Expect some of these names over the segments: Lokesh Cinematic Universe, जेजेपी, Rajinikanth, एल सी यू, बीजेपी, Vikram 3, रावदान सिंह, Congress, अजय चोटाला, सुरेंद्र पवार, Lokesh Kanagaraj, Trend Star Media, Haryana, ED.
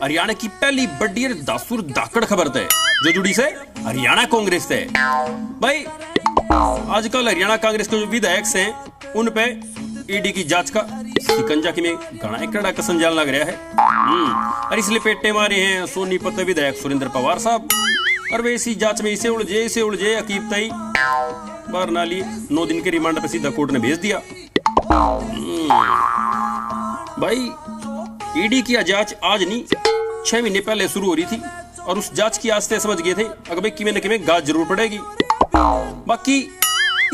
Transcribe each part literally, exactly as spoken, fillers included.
हरियाणा की पहली बड़ी दासुर दाकड़ खबर थे जो जुड़ी से हरियाणा कांग्रेस थे। भाई आजकल हरियाणा कांग्रेस के जो विधायक हैं उन पे ईडी की जांच का शिकंजा की में घना एकड़ा कसन जाल लग रहा है और इसलिए पेटे मारे हैं सोनीपत विधायक सुरेंद्र पवार साहब और वे इसी जांच में इसे उलझे इसे उलझे अकीब तई बार नाली नौ दिन के रिमांड पर सीधा कोर्ट ने भेज दिया। भाई ईडी की जांच आज नहीं छह महीने पहले शुरू हो रही थी और उस जांच की आस्ते समझ गए थे अगर किमें न किमें गाज जरूर पड़ेगी। बाकी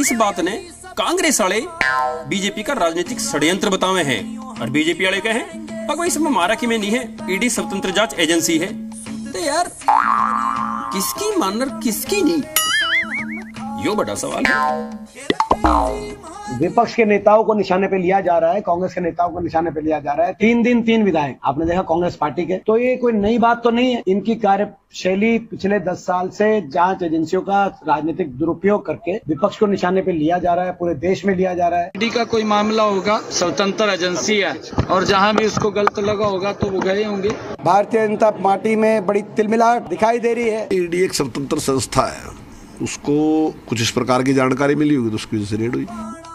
इस बात ने कांग्रेस वाले बीजेपी का राजनीतिक षड्यंत्र बतावे हैं और बीजेपी वाले कहे अगर इसमें मारा किमें नहीं है, ईडी स्वतंत्र जांच एजेंसी है। तो यार किसकी मानर किसकी नहीं, यो बड़ा सवाल है। विपक्ष के नेताओं को निशाने पे लिया जा रहा है, कांग्रेस के नेताओं को निशाने पे लिया जा रहा है। तीन दिन तीन विधायक आपने देखा कांग्रेस पार्टी के, तो ये कोई नई बात तो नहीं है। इनकी कार्यशैली पिछले दस साल से जांच एजेंसियों का राजनीतिक दुरुपयोग करके विपक्ष को निशाने पे लिया जा रहा है, पूरे देश में लिया जा रहा है। ईडी का कोई मामला होगा, स्वतंत्र एजेंसी है और जहाँ भी उसको गलत लगा होगा तो वो गए होंगे। भारतीय जनता पार्टी में बड़ी तिलमिलाहट दिखाई दे रही है। ईडी एक स्वतंत्र संस्था है, उसको कुछ इस प्रकार की जानकारी मिली होगी तो उसकी वजह से रेड हुई।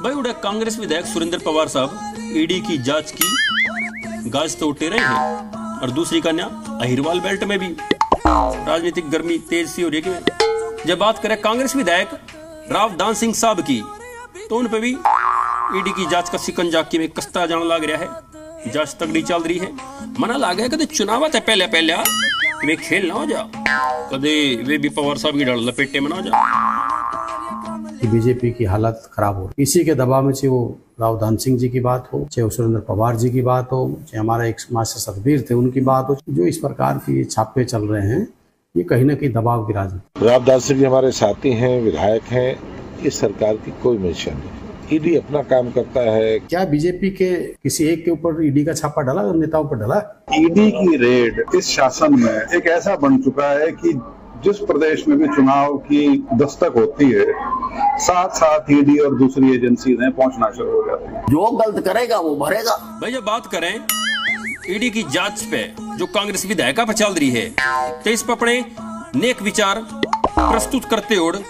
भाई उड़ा कांग्रेस विधायक सुरेंद्र पवार साहब ईडी की जांच की गाज तो उठे रहे हैं और दूसरी कन्या अहिरवाल बेल्ट में भी राजनीतिक गर्मी तेज सी हो रही है। जब बात करें कांग्रेस विधायक रावदान सिंह साहब की तो उन पे भी ईडी की जांच का सिकंजा की में कसता जाने लग रहा है। जांच तगड़ी चल रही है, मना लागे कदे चुनाव है पहले पहले वे खेल ना हो जा, कदे वे भी पवार साहब की डाल लपेटे में ना जा। बीजेपी की हालत खराब हो, इसी के दबाव में, चाहे वो रावदान सिंह जी की बात हो, चाहे सुरेंद्र पवार जी की बात हो, चाहे हमारा एक समाज से सतबीर थे उनकी बात हो, जो इस प्रकार की छापे चल रहे हैं ये कहीं ना कहीं दबाव की राजनीति। रावदान सिंह जी हमारे साथी हैं, विधायक हैं, इस सरकार की कोई मंशा नहीं। ईडी अपना काम करता है। क्या बीजेपी के किसी एक के ऊपर ईडी का छापा डाला, नेताओं पर डाला? ईडी की रेड इस शासन में एक ऐसा बन चुका है की जिस प्रदेश में भी चुनाव की दस्तक होती है साथ साथ ईडी और दूसरी एजेंसी ने पहुंचना शुरू हो जाती है। जो गलत करेगा वो भरेगा। भाई जब बात करें ईडी की जांच पे जो कांग्रेस विधायक पर चल रही है तो इस पर अपने नेक विचार प्रस्तुत करते और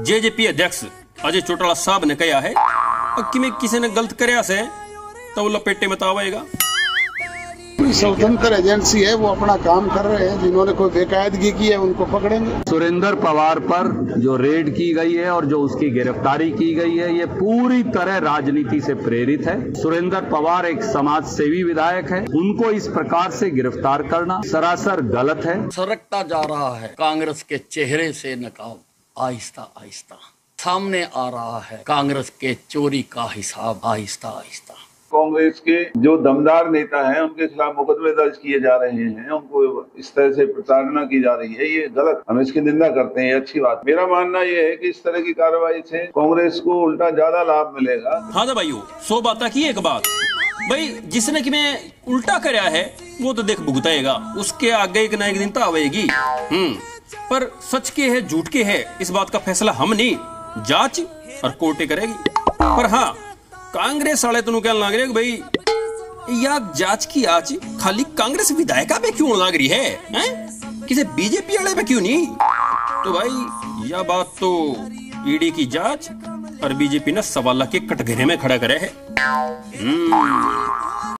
जेजेपी अध्यक्ष अजय चोटाला साहब ने कहा है कि मैं किसी ने गलत कराया से तो वो लपेटे में आएगा। स्वतंत्र एजेंसी है, वो अपना काम कर रहे हैं, जिन्होंने कोई बेकायदगी की है उनको पकड़ेंगे। सुरेंद्र पवार पर जो रेड की गई है और जो उसकी गिरफ्तारी की गई है ये पूरी तरह राजनीति से प्रेरित है। सुरेंद्र पवार एक समाज सेवी विधायक है, उनको इस प्रकार से गिरफ्तार करना सरासर गलत है। सरकता जा रहा है कांग्रेस के चेहरे से नकाब, आहिस्ता आहिस्ता सामने आ रहा है कांग्रेस के चोरी का हिसाब, आहिस्ता आहिस्ता। कांग्रेस के जो दमदार नेता हैं उनके खिलाफ मुकदमे दर्ज किए जा रहे हैं, उनको इस तरह से प्रताड़ना की जा रही है, ये गलत, हम इसकी निंदा करते हैं, अच्छी बात। मेरा मानना ये है कि इस तरह की कार्रवाई से कांग्रेस को उल्टा ज्यादा लाभ मिलेगा। हाँ तो भाइयों सो बात की एक बात, भाई जिसने कि मैं उल्टा कराया है वो तो देख भुगताएगा, उसके आगे एक न एक दिन तो आवेगी। पर सच के है झूठ के है इस बात का फैसला हम नहीं, जाँच और कोर्टे करेगी। पर हाँ कांग्रेस वाले तुम क्या लग रहे भाई या जांच की आज खाली कांग्रेस विधायिका पे क्यों लग रही है, है? किसी बीजेपी वाले पे क्यों नहीं? तो भाई यह बात तो ईडी की जांच और बीजेपी ने सवाल के कटघरे में खड़ा करे है।